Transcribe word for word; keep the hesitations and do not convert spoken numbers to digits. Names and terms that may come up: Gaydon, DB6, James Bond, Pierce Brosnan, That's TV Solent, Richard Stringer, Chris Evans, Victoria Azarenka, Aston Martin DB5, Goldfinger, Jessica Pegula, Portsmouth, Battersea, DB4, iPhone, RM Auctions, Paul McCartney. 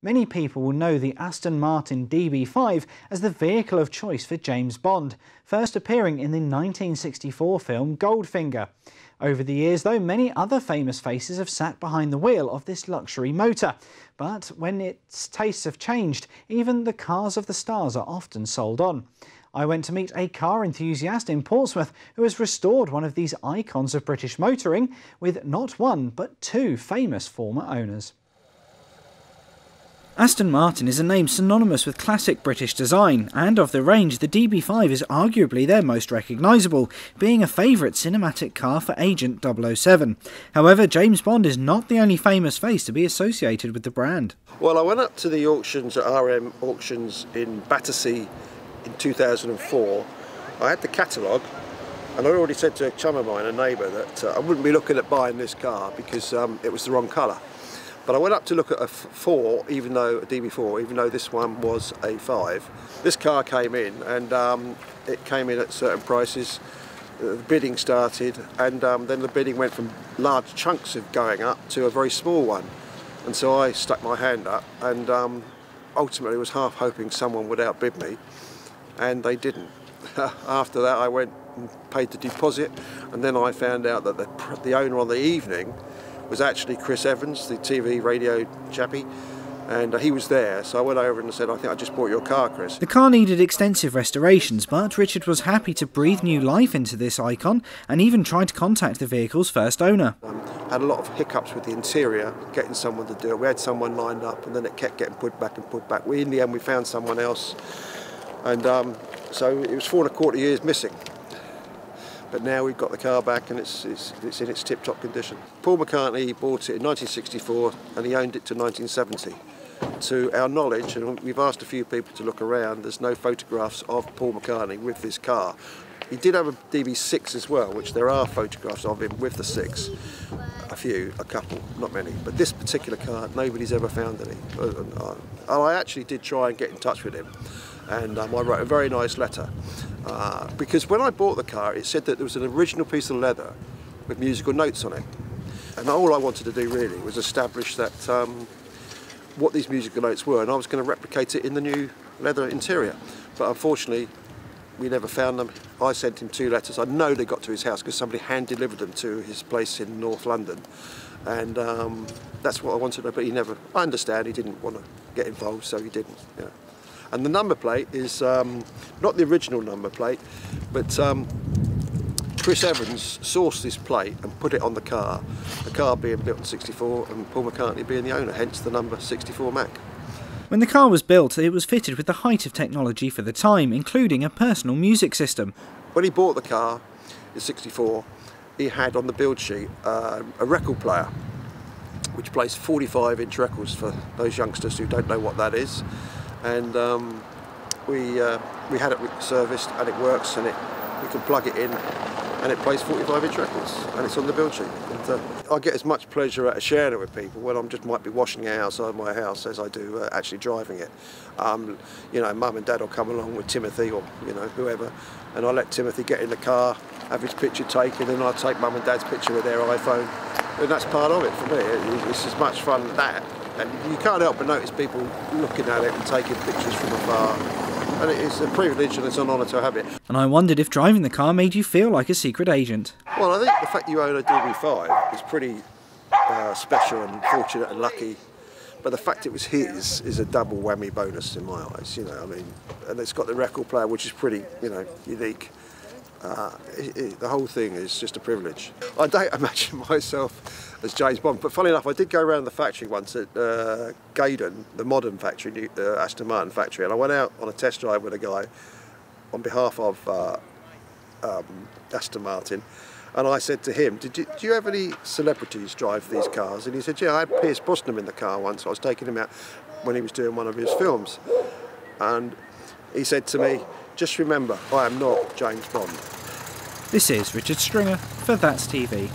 Many people will know the Aston Martin D B five as the vehicle of choice for James Bond, first appearing in the nineteen sixty-four film Goldfinger. Over the years, though, many other famous faces have sat behind the wheel of this luxury motor. But when its tastes have changed, even the cars of the stars are often sold on. I went to meet a car enthusiast in Portsmouth who has restored one of these icons of British motoring with not one but two famous former owners. Aston Martin is a name synonymous with classic British design, and of the range, the D B five is arguably their most recognisable, being a favourite cinematic car for Agent double oh seven. However, James Bond is not the only famous face to be associated with the brand. Well, I went up to the auctions at R M Auctions in Battersea in two thousand four. I had the catalogue, and I already said to a chum of mine, a neighbour, that uh, I wouldn't be looking at buying this car because um, it was the wrong colour. But I went up to look at a four, even though a D B four, even though this one was a five. This car came in, and um, it came in at certain prices. The bidding started, and um, then the bidding went from large chunks of going up to a very small one. And so I stuck my hand up, and um, ultimately was half hoping someone would outbid me, and they didn't. After that, I went and paid the deposit, and then I found out that the, the owner on the evening was actually Chris Evans, the T V radio chappie, and he was there, so I went over and said, I think I just bought your car, Chris. The car needed extensive restorations, but Richard was happy to breathe new life into this icon and even tried to contact the vehicle's first owner. Um, had a lot of hiccups with the interior, getting someone to do it. We had someone lined up, and then it kept getting put back and put back. We, in the end, we found someone else, and um, so it was four and a quarter years missing. But now we've got the car back, and it's, it's, it's in its tip-top condition. Paul McCartney bought it in nineteen sixty-four, and he owned it to nineteen seventy. To our knowledge, and we've asked a few people to look around, there's no photographs of Paul McCartney with this car. He did have a D B six as well, which there are photographs of him with the six. A few, a couple, not many. But this particular car, nobody's ever found any. I actually did try and get in touch with him, and um, I wrote a very nice letter. Uh, because when I bought the car, it said that there was an original piece of leather with musical notes on it, and all I wanted to do really was establish that um, what these musical notes were, and I was going to replicate it in the new leather interior. But unfortunately, we never found them. I sent him two letters. I know they got to his house because somebody hand-delivered them to his place in North London, and um, that's what I wanted to know. But he never. I understand he didn't want to get involved, so he didn't. You know. And the number plate is um, not the original number plate, but um, Chris Evans sourced this plate and put it on the car, the car being built in sixty-four and Paul McCartney being the owner, hence the number sixty-four Mac. When the car was built, it was fitted with the height of technology for the time, including a personal music system. When he bought the car in sixty-four, he had on the build sheet uh, a record player, which plays forty-five inch records for those youngsters who don't know what that is. And um, we uh, we had it serviced, and it works, and it we can plug it in, and it plays forty-five inch records, and it's on the build sheet. And, uh, I get as much pleasure out of sharing it with people when I'm just might be washing it outside my house as I do uh, actually driving it. Um, you know, Mum and Dad will come along with Timothy or you know whoever, and I let Timothy get in the car, have his picture taken, and I take Mum and Dad's picture with their iPhone, and that's part of it for me. It, it's as much fun as that. And you can't help but notice people looking at it and taking pictures from afar. And it's a privilege, and it's an honour to have it. And I wondered if driving the car made you feel like a secret agent. Well, I think the fact you own a D B five is pretty uh, special and fortunate and lucky. But the fact it was his is a double whammy bonus in my eyes, you know, I mean. And it's got the record player, which is pretty, you know, unique. Uh, it, it, the whole thing is just a privilege. I don't imagine myself as James Bond, but funny enough, I did go around the factory once at uh, Gaydon, the modern factory, uh, Aston Martin factory, and I went out on a test drive with a guy on behalf of uh, um, Aston Martin, and I said to him, Did you, do you have any celebrities drive these cars? And he said, yeah, I had Pierce Brosnan in the car once. I was taking him out when he was doing one of his films, and he said to me, just remember, I am not James Bond. This is Richard Stringer for That's T V.